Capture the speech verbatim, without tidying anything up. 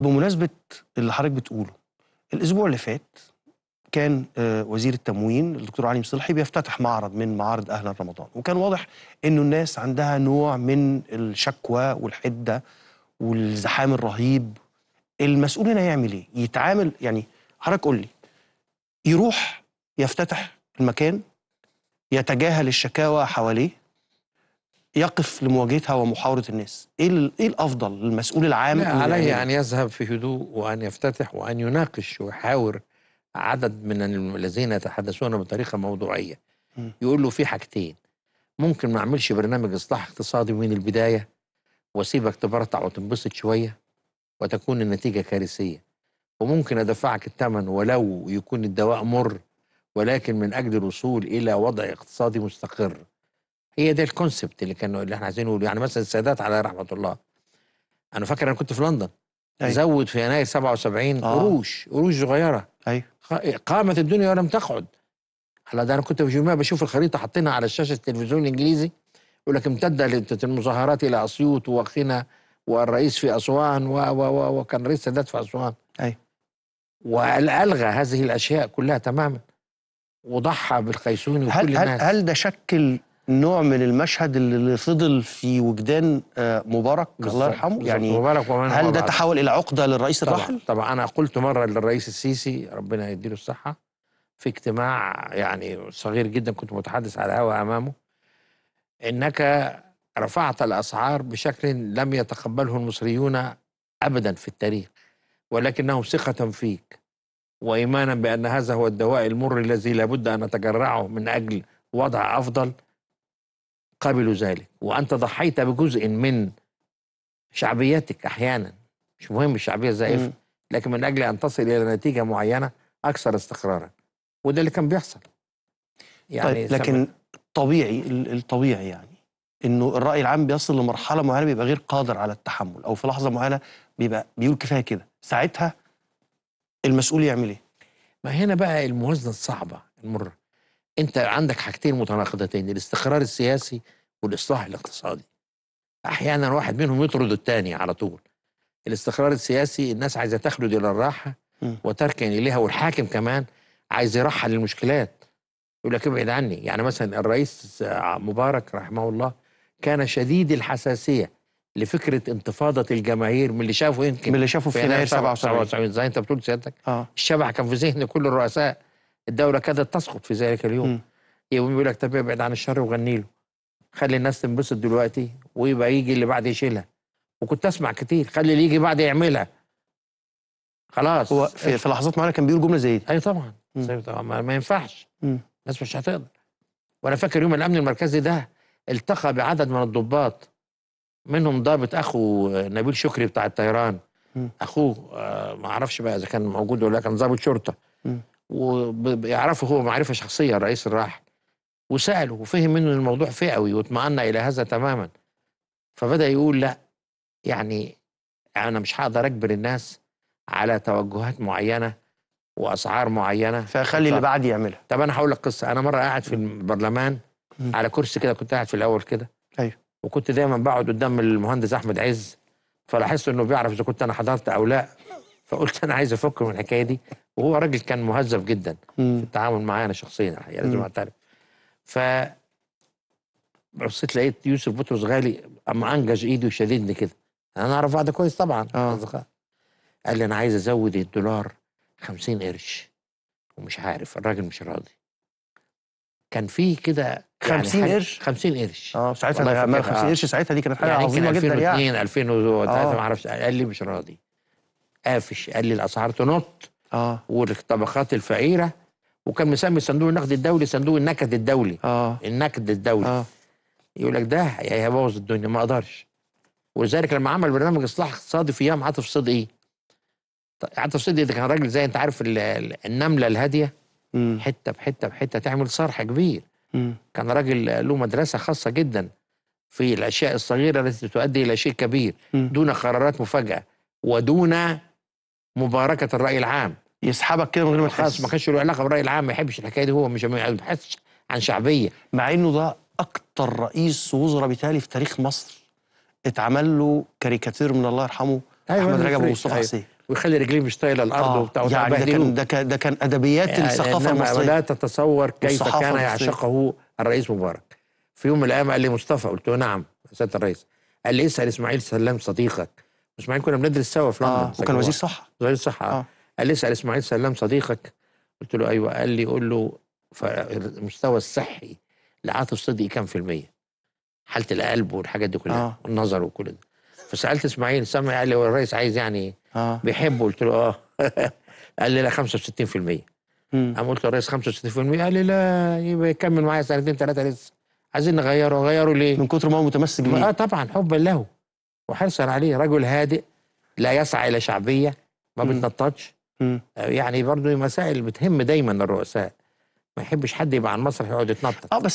بمناسبة اللي حضرتك بتقوله، الأسبوع اللي فات كان وزير التموين الدكتور علي مصلحي بيفتتح معرض من معارض أهلا رمضان، وكان واضح إنه الناس عندها نوع من الشكوى والحدة والزحام الرهيب. المسؤول هنا يعمل إيه؟ يتعامل يعني حضرتك قول لي يروح يفتتح المكان، يتجاهل الشكاوى حواليه، يقف لمواجهتها ومحاورة الناس، إيه إيه الأفضل للمسؤول العام؟ عليه أن يذهب في هدوء وأن يفتتح وأن يناقش ويحاور عدد من الذين يتحدثون بطريقة موضوعية. م. يقول له في حاجتين، ممكن ما أعملش برنامج إصلاح اقتصادي من البداية وأسيبك تبرطع وتنبسط شوية وتكون النتيجة كارثية، وممكن أدفعك الثمن ولو يكون الدواء مر، ولكن من أجل الوصول إلى وضع اقتصادي مستقر. هي ده الكونسبت اللي كانوا اللي احنا عايزين نقوله. يعني مثلا السادات عليه رحمه الله، انا فاكر انا كنت في لندن، أيه. زود في يناير سبعة وسبعين آه. قروش قروش صغيره، ايوه قامت الدنيا ولم تقعد. هلا ده انا كنت في جميع بشوف الخريطه حاطينها على شاشه التلفزيون الانجليزي، يقول لك امتدت المظاهرات الى اسيوط وخنا، والرئيس في اسوان، و و و وكان رئيس السادات في اسوان، ايوه والغى هذه الاشياء كلها تماما وضحى بالقيسوني وكل الناس. هل ده شكل نوع من المشهد اللي فضل في وجدان مبارك الله يرحمه؟ يعني هل ده تحول الى عقده للرئيس الراحل؟ طبعا انا قلت مره للرئيس السيسي ربنا يديله الصحه في اجتماع يعني صغير جدا كنت متحدث على الهواء امامه، انك رفعت الاسعار بشكل لم يتقبله المصريون ابدا في التاريخ، ولكنهم ثقه فيك وايمانا بان هذا هو الدواء المر الذي لابد ان نتجرعه من اجل وضع افضل، قبلوا ذلك. وأنت ضحيت بجزء من شعبيتك أحيانا، مش مهم الشعبية الزائفة، لكن من أجل أن تصل إلى نتيجة معينة أكثر استقرارا، وده اللي كان بيحصل يعني. طيب لكن الطبيعي الطبيعي يعني إنه الرأي العام بيصل لمرحلة معينة بيبقى غير قادر على التحمل، أو في لحظة معينة بيبقى بيقول كفاية كده، ساعتها المسؤول يعمل إيه؟ ما هنا بقى الموازنة الصعبة المرة. أنت عندك حاجتين متناقضتين، الاستقرار السياسي والإصلاح الاقتصادي. أحيانا واحد منهم يطرد الثاني على طول. الاستقرار السياسي الناس عايزة تخلد إلى الراحة وتركن إليها، والحاكم كمان عايز يرحل للمشكلات، يقول لك ابعد عني. يعني مثلا الرئيس مبارك رحمه الله كان شديد الحساسية لفكرة انتفاضة الجماهير من اللي شافوا يمكن من اللي شافوا في يناير سبعة وسبعين زي أنت بتقول سيادتك. آه. الشبح كان في ذهن كل الرؤساء، الدولة كادت تسقط في ذلك اليوم. يقوم يقول لك طب ابعد عن الشر وغني له، خلي الناس تنبسط دلوقتي ويبقى يجي اللي بعد يشيلها. وكنت اسمع كتير خلي اللي يجي بعد يعملها خلاص. هو في, في لحظات معينة كان بيقول جملة زي دي. اي طبعا طبعا ما ينفعش، الناس مش هتقدر. وانا فاكر يوم الامن المركزي ده التقى بعدد من الضباط، منهم ضابط اخو نبيل شكري بتاع الطيران، اخوه آه ما اعرفش بقى اذا كان موجود ولا كان ضابط شرطة، م. ويعرفه هو معرفة شخصية الرئيس الراحل، وسأله وفهم منه إن الموضوع فئوي واطمأن إلى هذا تماما. فبدأ يقول لا يعني أنا مش هقدر أجبر الناس على توجهات معينة وأسعار معينة، فخلي اللي بعد يعملها. طب أنا هقول لك قصة، أنا مرة قاعد في البرلمان على كرسي كده، كنت قاعد في الأول كده، أيوه، وكنت دايما بقعد قدام المهندس أحمد عز، فلاحظت إنه بيعرف إذا كنت أنا حضرت أو لا، فقلت أنا عايز أفكر من الحكاية دي. وهو راجل كان مهذب جدا مم. في التعامل معايا انا شخصيا، لازم اعترف. ف بصيت لقيت يوسف بطرس غالي اما انجج ايدي وشددني كده، انا اعرف بعض كويس طبعا. آه. قال لي انا عايز ازود الدولار خمسين قرش، ومش عارف الراجل مش راضي. كان في كده خمسين قرش خمسين قرش اه ساعتها، خمسين قرش ساعتها دي كانت حاجه يعني عظيمه جدا يعني. ألفين واثنين ألفين وثلاثة ما اعرفش. قال لي مش راضي، قافش، قال لي الاسعار تنط اه والطبقات الفقيره، وكان مسمي صندوق النقد الدولي صندوق النكد الدولي. اه النكد الدولي. اه يقول لك ده هيبوظ الدنيا، ما اقدرش. ولذلك لما عمل برنامج اصلاح اقتصادي في ايام عاطف صدقي، عاطف صدقي ده كان راجل زي انت عارف النمله الهاديه، م. حته بحته بحته تعمل صرح كبير. م. كان راجل له مدرسه خاصه جدا في الاشياء الصغيره التي تؤدي الى شيء كبير، م. دون قرارات مفاجاه ودون مباركه الراي العام. يسحبك كده من غير ما تحس. ما كانش له علاقه بالراي العام، ما يحبش الحكايه دي، هو مش ما بيبحثش عن شعبيه، مع انه ده اكتر رئيس وزراء بيتهيألي في تاريخ مصر اتعمل له كاريكاتير من الله يرحمه احمد رجب ومصطفى حسين، ويخلي رجليه مش طايله الارض وبتاع يعني. ده كان ده كان ده كان ادبيات الثقافه المصريه. لا تتصور كيف كان يعشقه الرئيس مبارك. في يوم من الايام قال لي مصطفى، قلت له نعم يا سياده الرئيس، قال لي اسال اسماعيل سلام صديقك. اسماعيل كنا بندرس سوا في لندن، وكان وزير صحه وزير صحه آه. قال لي اسال اسماعيل سلام صديقك، قلت له ايوه. قال لي قول له المستوى الصحي لعاطف صدقي كام في الميه؟ حاله القلب والحاجات دي كلها آه. والنظر وكل ده. فسالت اسماعيل سامع، قال لي هو الرئيس عايز يعني آه. بيحبه؟ قلت له اه قال لي لا خمسة وستين في المية. قام قلت له الرئيس خمسة وستين في المية؟ قال لي لا، يبقى يكمل معايا سنتين ثلاثه لسه، عايزين نغيره. غيره ليه؟ من كتر ما هو متمسك بيه. اه طبعا، حبا له وحرصا عليه. رجل هادئ لا يسعى الى شعبيه، ما بتنططش يعني. برضه مسائل بتهم دايما الرؤساء، ما يحبش حد يبقى على المسرح يقعد يتنطط. اه بس